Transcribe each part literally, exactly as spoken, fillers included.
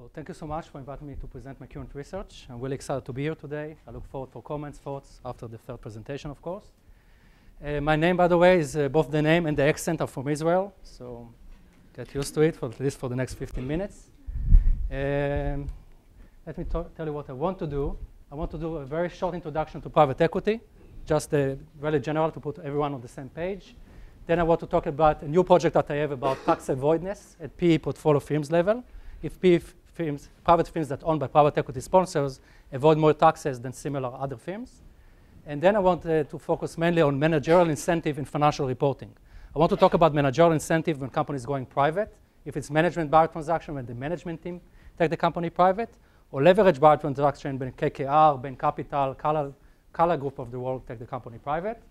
So thank you so much for inviting me to present my current research. I'm really excited to be here today. I look forward for comments, thoughts after the third presentation, of course. Uh, my name, by the way, is uh, both the name and the accent are from Israel, so get used to it for at least for the next fifteen minutes. Um, let me tell you what I want to do. I want to do a very short introduction to private equity, just uh, really general to put everyone on the same page. Then I want to talk about a new project that I have about tax avoidance at P E portfolio firms level. If P E firms, private firms that are owned by private equity sponsors avoid more taxes than similar other firms. And then I want uh, to focus mainly on managerial incentive in financial reporting. I want to talk about managerial incentive when companies going private, if it's management buyout transaction when the management team take the company private, or leverage buyout transaction when K K R, Bain Capital, Color Group of the world take the company private.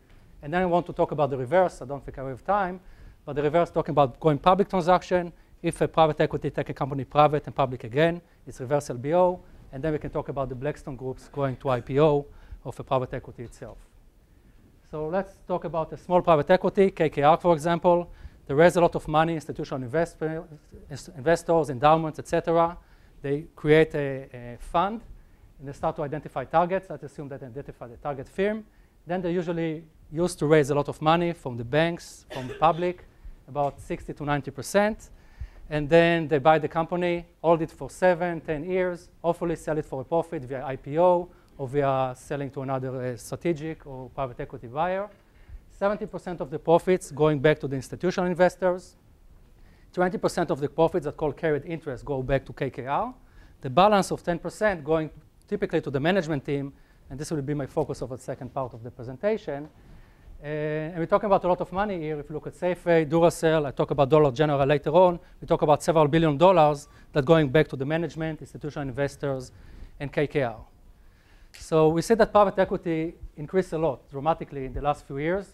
And then I want to talk about the reverse. I don't think I have time, but the reverse talking about going public transaction. If a private equity take a company private and public again, it's reverse L B O. And then we can talk about the Blackstone groups going to I P O of a private equity itself. So let's talk about a small private equity, K K R, for example. They raise a lot of money, institutional investors, endowments, et cetera. They create a, a fund, and they start to identify targets. Let's assume that they identify the target firm. Then they usually used to raise a lot of money from the banks, from the public, about sixty to ninety percent. And then they buy the company, hold it for seven, ten years, hopefully sell it for a profit via I P O, or via selling to another uh, strategic or private equity buyer. seventy percent of the profits going back to the institutional investors. twenty percent of the profits that call carried interest go back to K K R. The balance of ten percent going typically to the management team, and this will be my focus of the second part of the presentation. Uh, and we're talking about a lot of money here. If you look at Safeway, Duracell, I talk about Dollar General later on. We talk about several billion dollars that going back to the management, institutional investors, and K K R. So we see that private equity increased a lot dramatically in the last few years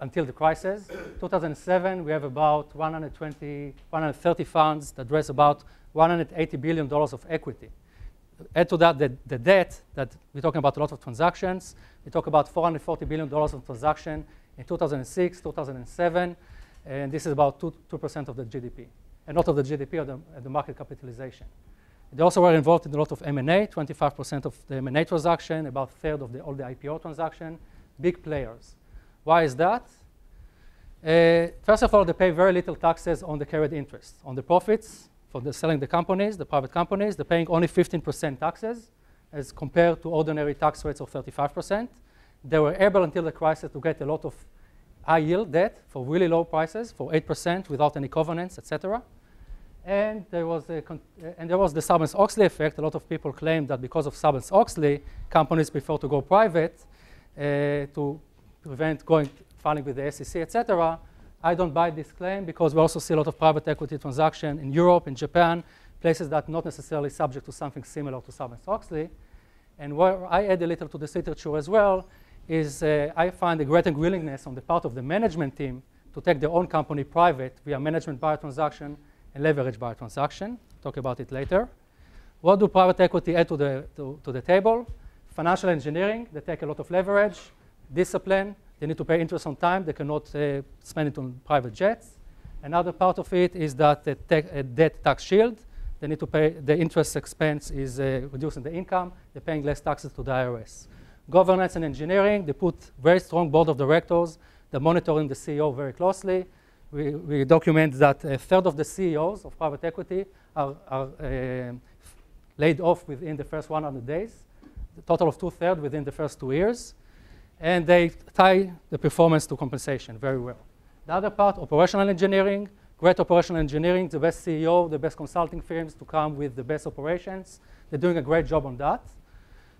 until the crisis. two thousand seven, we have about one hundred twenty, one hundred thirty funds that raise about one hundred eighty billion dollars of equity. Add to that the, the debt that we're talking about a lot of transactions. We talk about four hundred forty billion dollars of transaction in two thousand six, two thousand seven, and this is about two percent of the G D P, and not of the G D P of the, of the market capitalization. They also were involved in a lot of M and A, twenty-five percent of the M and A transaction, about a third of the, all the I P O transaction, big players. Why is that? Uh, first of all, they pay very little taxes on the carried interest. On the profits, for the selling the companies, the private companies, they're paying only fifteen percent taxes as compared to ordinary tax rates of thirty-five percent. They were able until the crisis to get a lot of high yield debt for really low prices, for eight percent without any covenants, et cetera. And there was a con and there was the Sarbanes-Oxley effect. A lot of people claimed that because of Sarbanes-Oxley, companies prefer to go private uh, to prevent going filing with the S E C, et cetera. I don't buy this claim because we also see a lot of private equity transactions in Europe, in Japan, places that are not necessarily subject to something similar to Sarbanes-Oxley. And where I add a little to this literature as well is uh, I find a greater willingness on the part of the management team to take their own company private via management buyout transaction and leverage buyout transaction. Talk about it later. What do private equity add to the, to, to the table? Financial engineering, they take a lot of leverage, discipline, they need to pay interest on time, they cannot uh, spend it on private jets. Another part of it is that they take a debt tax shield, they need to pay, the interest expense is uh, reducing the income, they're paying less taxes to the I R S. Governance and engineering, they put very strong board of directors, they're monitoring the C E O very closely. We, we document that a third of the C E Os of private equity are, are uh, laid off within the first one hundred days, a total of two-thirds within the first two years. And they tie the performance to compensation very well. The other part, operational engineering, great operational engineering, the best C E O, the best consulting firms to come with the best operations. They're doing a great job on that.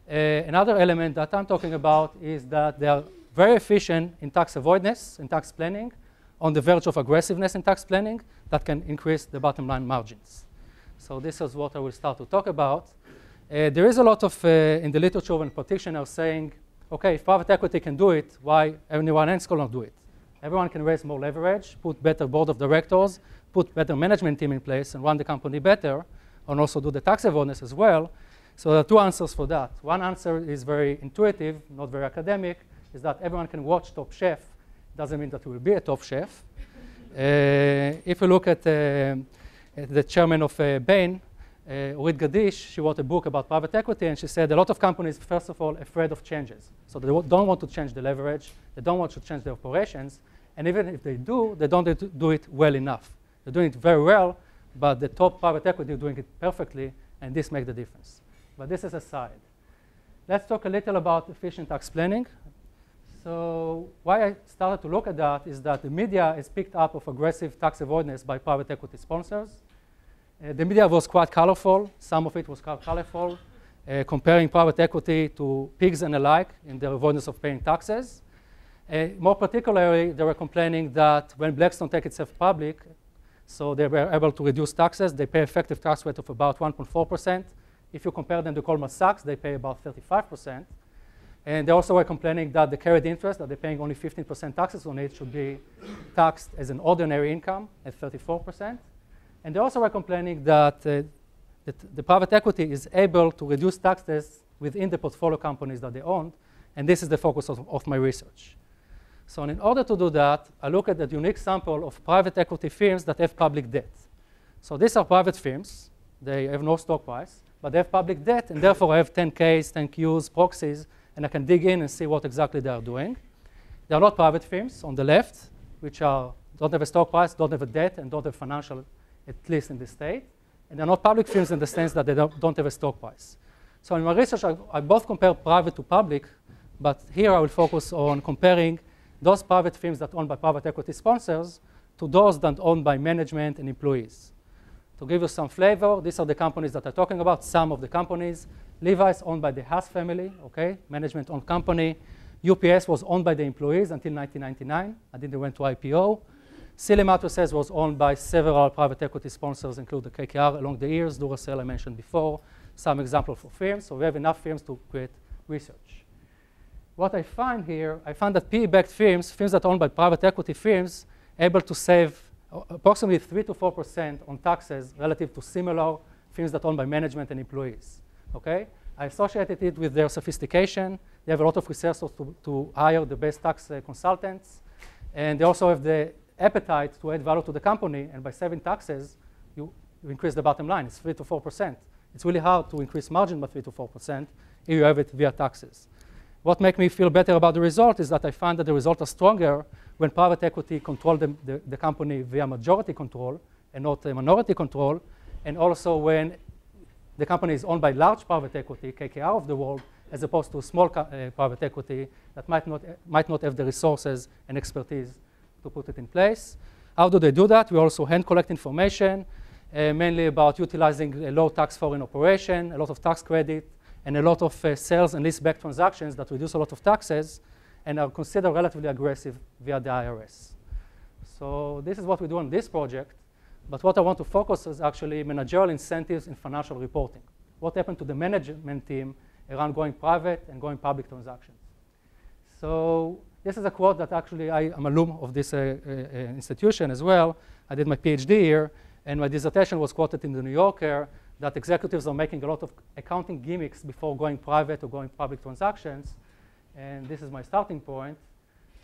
Uh, another element that I'm talking about is that they are very efficient in tax avoidance and tax planning, on the verge of aggressiveness in tax planning that can increase the bottom line margins. So this is what I will start to talk about. Uh, there is a lot of, uh, in the literature and practitioners saying, okay, if private equity can do it, why anyone else cannot do it? Everyone can raise more leverage, put better board of directors, put better management team in place, and run the company better, and also do the tax avoidance as well. So there are two answers for that. One answer is very intuitive, not very academic, is that everyone can watch Top Chef. Doesn't mean that we will be a top chef. Uh, if you look at, uh, at the chairman of uh, Bain, Uh, Rita Gadish, she wrote a book about private equity, and she said a lot of companies, first of all, afraid of changes. So they don't want to change the leverage. They don't want to change their operations. And even if they do, they don't do it well enough. They're doing it very well, but the top private equity are doing it perfectly, and this makes the difference. But this is aside. Let's talk a little about efficient tax planning. So why I started to look at that is that the media is picked up of aggressive tax avoidance by private equity sponsors. Uh, the media was quite colorful. Some of it was quite colorful, uh, comparing private equity to pigs and alike in their avoidance of paying taxes. Uh, more particularly, they were complaining that when Blackstone takes itself public, so they were able to reduce taxes. They pay effective tax rate of about one point four percent. If you compare them to Goldman Sachs, they pay about thirty-five percent. And they also were complaining that the carried interest, that they're paying only fifteen percent taxes on it, should be taxed as an ordinary income at thirty-four percent. And they also were complaining that, uh, that the private equity is able to reduce taxes within the portfolio companies that they own. And this is the focus of, of my research. So in order to do that, I look at the unique sample of private equity firms that have public debt. So these are private firms. They have no stock price, but they have public debt, and therefore I have ten Ks, ten Qs, proxies, and I can dig in and see what exactly they are doing. There are a lot of private firms on the left, which are, don't have a stock price, don't have a debt, and don't have financial, at least in the state. And they're not public firms in the sense that they don't, don't have a stock price. So in my research, I, I both compare private to public, but here I will focus on comparing those private firms that are owned by private equity sponsors to those that are owned by management and employees. To give you some flavor, these are the companies that I'm talking about, some of the companies. Levi's owned by the Haas family, okay, management-owned company. U P S was owned by the employees until nineteen ninety-nine, and then they went to I P O. Silly Matress was owned by several private equity sponsors, including the K K R along the years, Duracell I mentioned before, some example for firms. So we have enough firms to create research. What I find here, I find that P E-backed firms, firms that are owned by private equity firms, able to save approximately three to four percent on taxes relative to similar firms that are owned by management and employees. Okay? I associated it with their sophistication. They have a lot of resources to, to hire the best tax uh, consultants. And they also have the appetite to add value to the company. And by saving taxes, you, you increase the bottom line. It's three to four percent. It's really hard to increase margin by three to four percent if you have it via taxes. What makes me feel better about the result is that I find that the results are stronger when private equity controls the, the, the company via majority control and not uh, minority control, and also when the company is owned by large private equity, K K R of the world, as opposed to small uh, private equity that might not, uh, might not have the resources and expertise to put it in place. How do they do that? We also hand collect information, uh, mainly about utilizing a low tax foreign operation, a lot of tax credit, and a lot of uh, sales and lease-back transactions that reduce a lot of taxes and are considered relatively aggressive via the I R S. So this is what we do on this project. But what I want to focus is actually managerial incentives in financial reporting. What happened to the management team around going private and going public transactions? So this is a quote that actually I am a alum of this uh, uh, institution as well. I did my PhD here, and my dissertation was quoted in the New Yorker that executives are making a lot of accounting gimmicks before going private or going public transactions. And this is my starting point.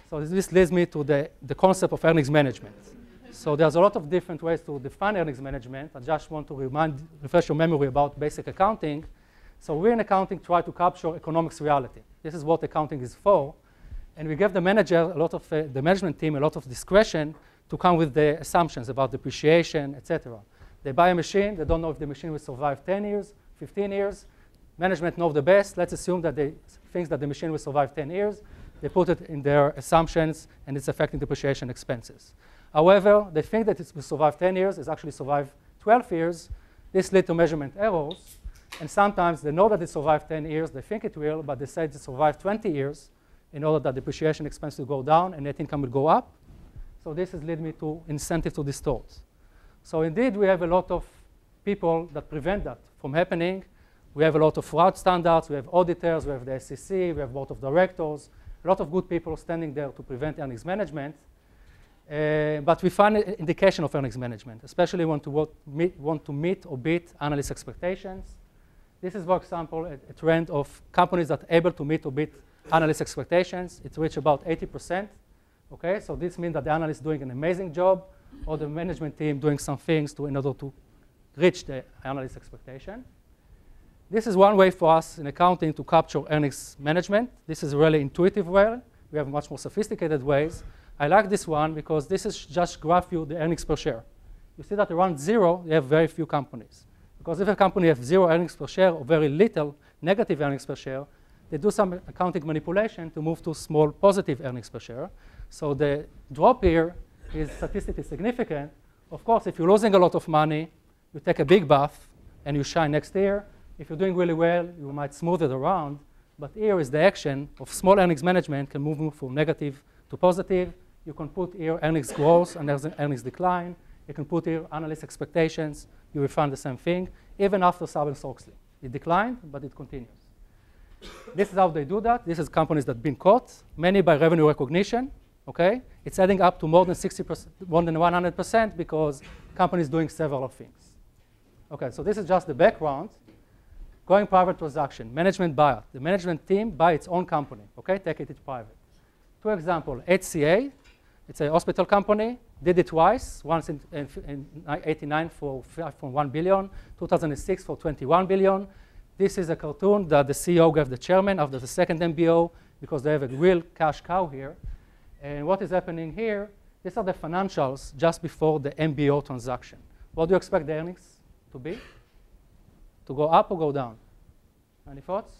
So this leads me to the, the concept of earnings management. So there's a lot of different ways to define earnings management. I just want to remind, refresh your memory about basic accounting. So we in accounting try to capture economics reality. This is what accounting is for. And we give the manager a lot of, uh, the management team a lot of discretion to come with the assumptions about depreciation, et cetera. They buy a machine. They don't know if the machine will survive ten years, fifteen years. Management knows the best. Let's assume that they think that the machine will survive ten years. They put it in their assumptions, and it's affecting depreciation expenses. However, they think that it will survive ten years. It's actually survived twelve years. This leads to measurement errors. And sometimes they know that it survived ten years. They think it will, but they say it survived twenty years in order that depreciation expense will go down and net income will go up. So this has led me to incentive to distort. So indeed, we have a lot of people that prevent that from happening. We have a lot of fraud standards. We have auditors. We have the S E C. We have board of directors. A lot of good people standing there to prevent earnings management. Uh, but we find an indication of earnings management, especially when to meet, want to meet or beat analyst expectations. This is, for example, a, a trend of companies that are able to meet or beat analyst expectations. It reached about eighty percent. Okay, so this means that the analyst is doing an amazing job, or the management team doing some things to, in order to reach the analyst expectation. This is one way for us in accounting to capture earnings management. This is a really intuitive way. We have much more sophisticated ways. I like this one because this is just graph you the earnings per share. You see that around zero, you have very few companies. Because if a company has zero earnings per share or very little negative earnings per share, they do some accounting manipulation to move to small positive earnings per share. So the drop here is statistically significant. Of course, if you're losing a lot of money, you take a big bath and you shine next year. If you're doing really well, you might smooth it around. But here is the action of small earnings management can move from negative to positive. You can put here earnings growth and earnings decline. You can put here analyst expectations. You will find the same thing. Even after Sarbanes-Oxley, it declined, but it continues. This is how they do that. This is companies that have been caught, many by revenue recognition. Okay, it's adding up to more than sixty percent, more than one hundred percent, because companies doing several things. Okay, so this is just the background. Going private transaction, management buyout. The management team buy its own company. Okay, take it private. Two examples: H C A, it's a hospital company. Did it twice, once in, in, in eighty-nine for five point one billion, two thousand six for twenty-one billion. This is a cartoon that the C E O gave the chairman after the second M B O because they have a real cash cow here. And what is happening here, these are the financials just before the M B O transaction. What do you expect the earnings to be? To go up or go down? Any thoughts?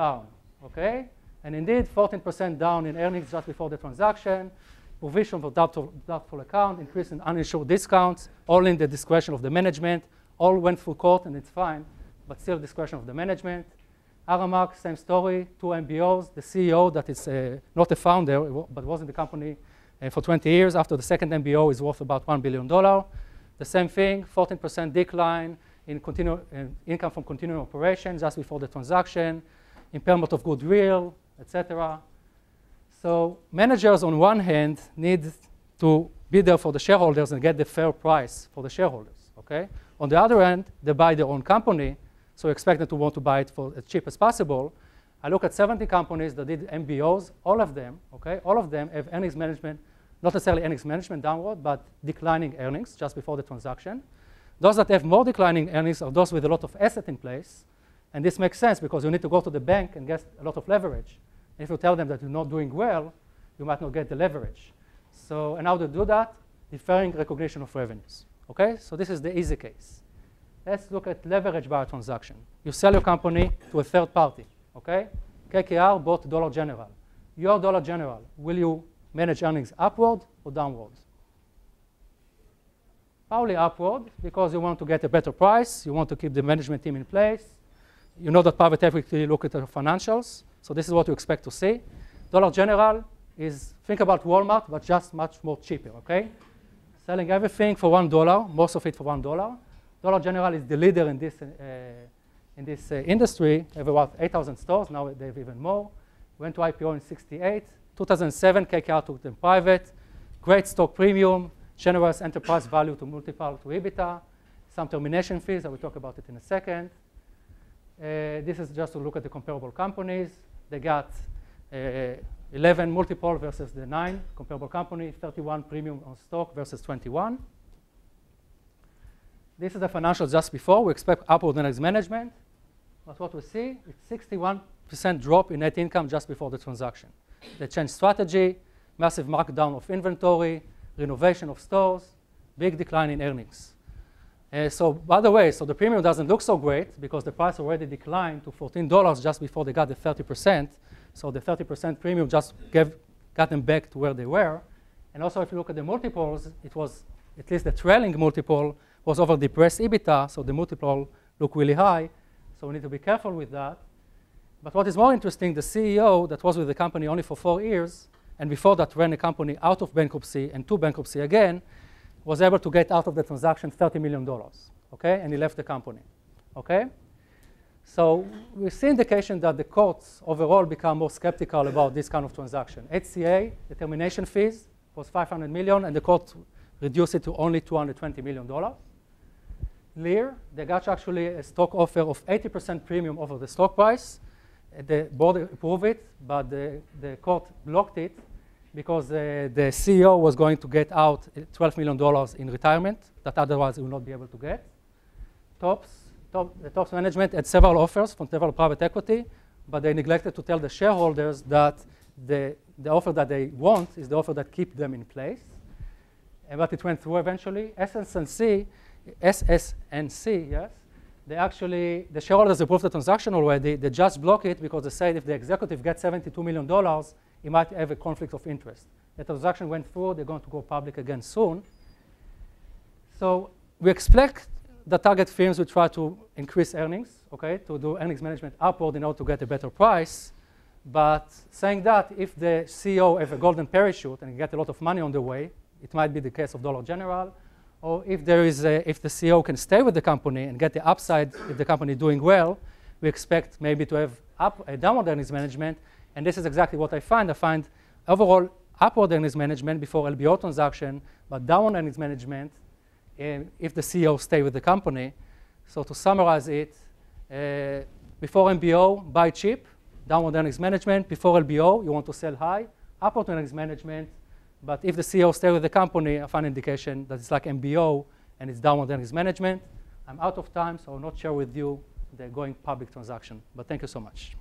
Down, okay? And indeed, fourteen percent down in earnings just before the transaction. Provision for doubtful, doubtful account, increase in uninsured discounts, all in the discretion of the management. All went through court and it's fine, but still discretion of the management. Aramark, same story, two M B Os. The C E O that is uh, not a founder, but was in the company uh, for twenty years after the second M B O is worth about one billion dollars. The same thing, fourteen percent decline in, continu in income from continuing operations just before the transaction, impairment of goodwill, et cetera. So managers on one hand need to be there for the shareholders and get the fair price for the shareholders, okay? On the other hand, they buy their own company, so expect them to want to buy it for as cheap as possible. I look at seventy companies that did M B Os, all of them, okay? All of them have earnings management, not necessarily earnings management downward, but declining earnings just before the transaction. Those that have more declining earnings are those with a lot of asset in place, and this makes sense because you need to go to the bank and get a lot of leverage. If you tell them that you're not doing well, you might not get the leverage. So, and how to do that? Deferring recognition of revenues. Okay, so this is the easy case. Let's look at leverage buyout transaction. You sell your company to a third party. Okay, K K R bought Dollar General. Your Dollar General, will you manage earnings upward or downward? Probably upward because you want to get a better price. You want to keep the management team in place. You know that private equity look at the financials. So this is what you expect to see. Dollar General is, think about Walmart, but just much more cheaper, okay? Selling everything for one dollar, most of it for one dollar. Dollar General is the leader in this, uh, in this uh, industry. They have about eight thousand stores, now they have even more. Went to I P O in sixty-eight. two thousand seven, K K R took them private. Great stock premium, generous enterprise value to multiple to EBITDA. Some termination fees, I will talk about it in a second. Uh, this is just to look at the comparable companies. They got uh, eleven multiple versus the nine comparable company, thirty-one premium on stock versus twenty-one. This is the financials just before. We expect upward earnings management. But what we see is sixty-one percent drop in net income just before the transaction. They changed strategy, massive markdown of inventory, renovation of stores, big decline in earnings. Uh, so, by the way, so the premium doesn't look so great because the price already declined to fourteen dollars just before they got the thirty percent. So the thirty percent premium just gave, got them back to where they were. And also, if you look at the multiples, it was at least the trailing multiple was over depressed EBITDA, so the multiple looked really high. So we need to be careful with that. But what is more interesting, the C E O that was with the company only for four years, and before that ran the company out of bankruptcy and to bankruptcy again, was able to get out of the transaction thirty million dollars, okay? And he left the company, okay? So we see indication that the courts overall become more skeptical about this kind of transaction. H C A, the termination fees, was five hundred million dollars, and the court reduced it to only two hundred twenty million dollars. Lear, they got actually a stock offer of eighty percent premium over the stock price. The board approved it, but the, the court blocked it because uh, the C E O was going to get out twelve million dollars in retirement that otherwise he would not be able to get. Tops, top, the Tops management had several offers from several private equity, but they neglected to tell the shareholders that the, the offer that they want is the offer that keeps them in place. And but it went through eventually. S S N C, S S N C, yes, they actually, the shareholders approved the transaction already. They just blocked it because they said if the executive gets seventy-two million dollars, he might have a conflict of interest. The transaction went through. They're going to go public again soon. So we expect the target firms will try to increase earnings, okay, to do earnings management upward in order to get a better price. But saying that, if the C E O has a golden parachute and get a lot of money on the way, it might be the case of Dollar General, or if there is a, if the C E O can stay with the company and get the upside if the company is doing well, we expect maybe to have up, a downward earnings management. And this is exactly what I find. I find overall upward earnings management before L B O transaction, but downward earnings management um, if the C E O stays with the company. So to summarize it, uh, before M B O, buy cheap, downward earnings management. Before L B O, you want to sell high, upward earnings management. But if the C E O stays with the company, I find indication that it's like M B O and it's downward earnings management. I'm out of time, so I'll not share with you the going public transaction. But thank you so much.